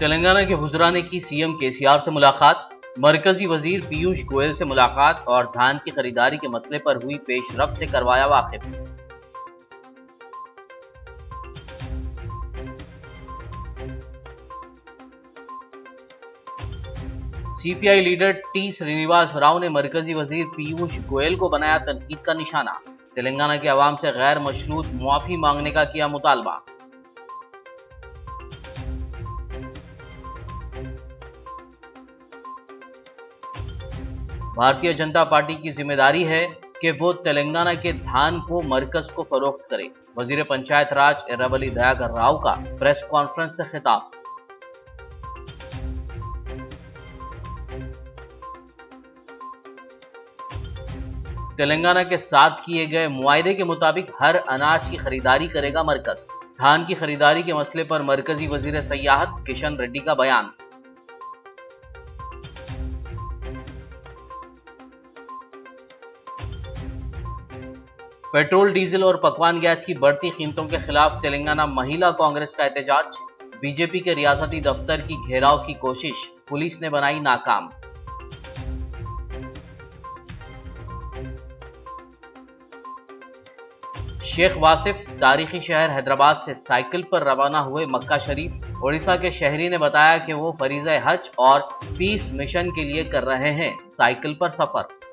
तेलंगाना के हुजरा ने की सीएम केसीआर से मुलाकात, मरकजी वजीर पीयूष गोयल से मुलाकात और धान की खरीदारी के मसले पर हुई पेशरफ से करवाया वाकिफ। CPI leader T Srinivas Rao ने मरकजी वजीर पीयूष गोयल को बनाया तनकीद का निशाना, तेलंगाना के अवाम से गैर मशरूत मुआफी मांगने का किया मुतालबा। भारतीय जनता पार्टी की जिम्मेदारी है कि वो तेलंगाना के धान को मरकज को फरोख्त करे, वजीर पंचायत राज एराबली दयागर राव का प्रेस कॉन्फ्रेंस से खिताब। तेलंगाना के साथ किए गए मुआहदे के मुताबिक हर अनाज की खरीदारी करेगा मरकज। धान की खरीदारी के मसले पर मरकजी वजीर सयाहत किशन रेड्डी का बयान। पेट्रोल, डीजल और पकवान गैस की बढ़ती कीमतों के खिलाफ तेलंगाना महिला कांग्रेस का एहतजाज, बीजेपी के रियासती दफ्तर की घेराव की कोशिश, पुलिस ने बनाई नाकाम। शेख वासिफ तारीखी शहर हैदराबाद से साइकिल पर रवाना हुए मक्का शरीफ। ओडिशा के शहरी ने बताया कि वो फरीज़ा हज और पीस मिशन के लिए कर रहे हैं साइकिल पर सफर।